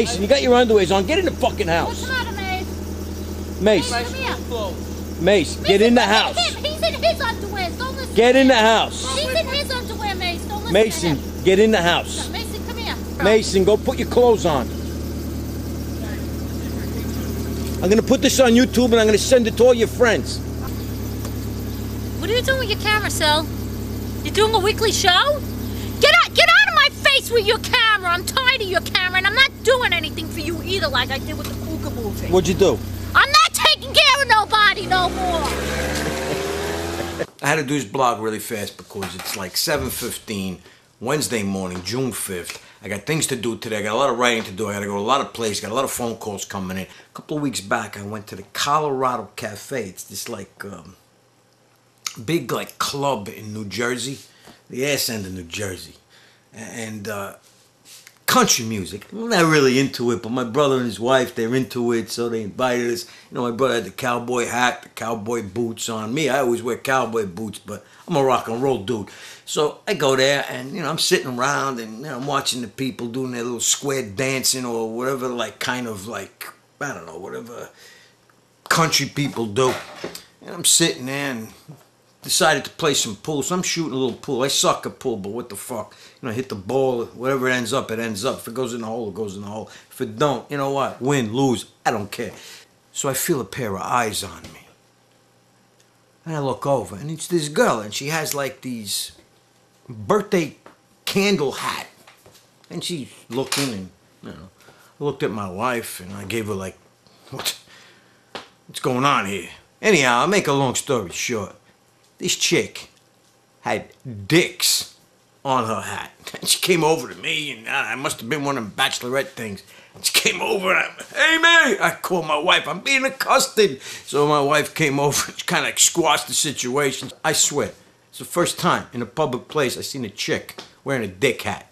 Mason, you got your underwears on. Get in the fucking house. What's the matter, Mace? Mace, Mace, get in the house. He's in his underwear. Don't listen. Get in the house. He's in his underwear, Mace. Don't listen. Mason, get in the house. Mason, come here. Mason, go put your clothes on. I'm going to put this on YouTube and I'm going to send it to all your friends. What are you doing with your camera, Sal? You're doing a weekly show? Get out of my face with your camera. I'm tired of your camera and I'm not doing anything for you either like I did with the Cougar movie. What'd you do? I'm not taking care of nobody no more. I had to do this blog really fast because it's like 7:15 Wednesday morning, June 5th. I got things to do today. I got a lot of writing to do. I got to go to a lot of places. Got a lot of phone calls coming in. A couple of weeks back, I went to the Colorado Cafe. It's this like big like club in New Jersey, the ass end of New Jersey, and country music. I'm not really into it, but my brother and his wife, they're into it, so they invited us. You know, my brother had the cowboy hat, the cowboy boots on. Me, I always wear cowboy boots, but I'm a rock and roll dude. So I go there and, you know, I'm sitting around and, you know, I'm watching the people doing their little square dancing or whatever, like kind of like, I don't know, whatever country people do. And I'm sitting there and decided to play some pool. So I'm shooting a little pool. I suck at pool, but what the fuck? You know, I hit the ball, whatever it ends up, it ends up. If it goes in the hole, it goes in the hole. If it don't, you know what? Win, lose, I don't care. So I feel a pair of eyes on me. And I look over and it's this girl and she has like these birthday candle hat, and she's looking, and you know, I looked at my wife and I gave her like, what's going on here? Anyhow, I'll make a long story short. This chick had dicks on her hat, and she came over to me, and I must have been one of them bachelorette things. She came over and hey Mary, I called my wife, I'm being accosted. So my wife came over and she kind of squashed the situation. I swear, it's the first time in a public place I seen a chick wearing a dick hat.